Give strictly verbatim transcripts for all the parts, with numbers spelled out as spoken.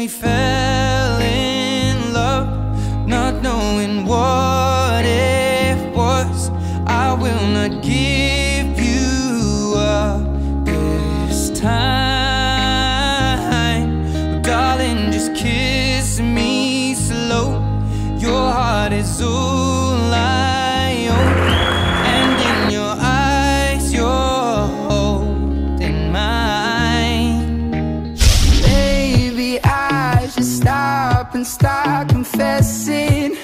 we fell in love, not knowing what it was. I will not give you up this time. Darling, just kiss me slow. Your heart is all I own. Start confessing,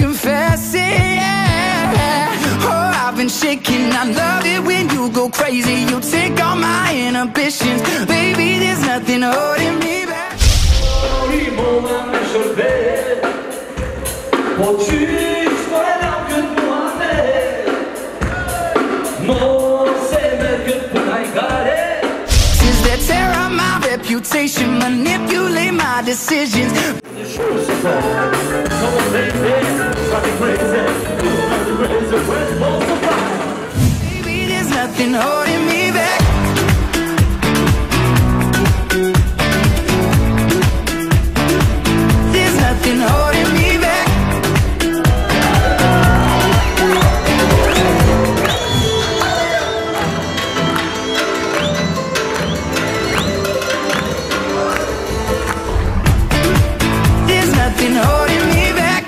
confessing, yeah. Oh, I've been shaking. I love it when you go crazy. You take all my inhibitions. Baby, there's nothing holding me back. Since they tear up my reputation, manipulate my decisions. Baby, there's nothing holding me back. There's nothing holding me back. Holding me back.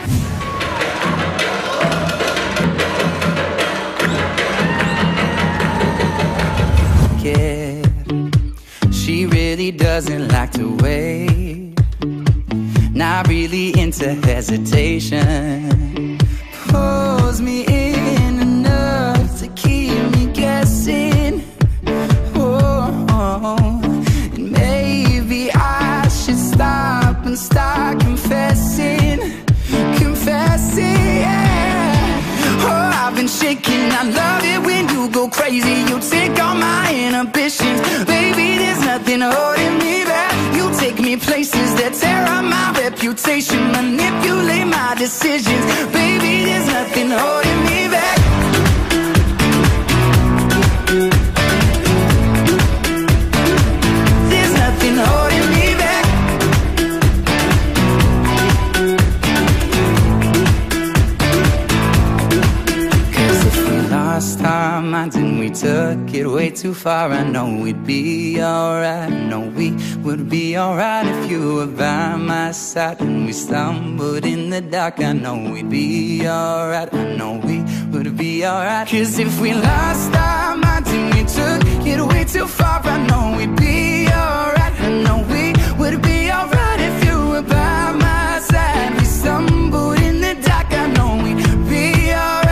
Yeah, she really doesn't like to wait. Not really into hesitation. Pulls me in enough to keep me guessing. Oh, oh. And maybe I should stop and start confessing, confessing, yeah. Oh, I've been shaking. I love it when you go crazy. You take all my inhibitions. Baby, there's nothing holding me back. You take me places that tear up my reputation, manipulate my decisions. Baby, there's nothing holding me back. There's nothing holding me back. Lost our minds and we took it way too far. I know we'd be alright. I know we would be alright if you were by my side. And we stumbled in the dark. I know we'd be alright. I know we would be alright. Cause if we lost our minds and we took it way too far, I know we'd be alright. I know we would be alright if you were by my side. We stumbled in the dark. I know we'd be alright.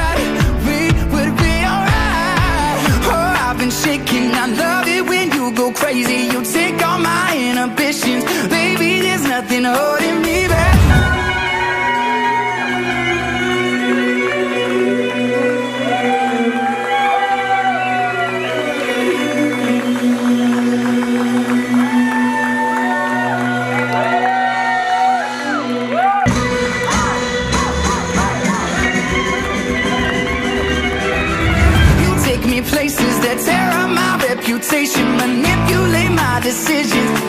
Shaking, I love it when you go crazy. You take all my inhibitions. Baby, there's nothing holding me back. Places that tear up my reputation, manipulate my decisions.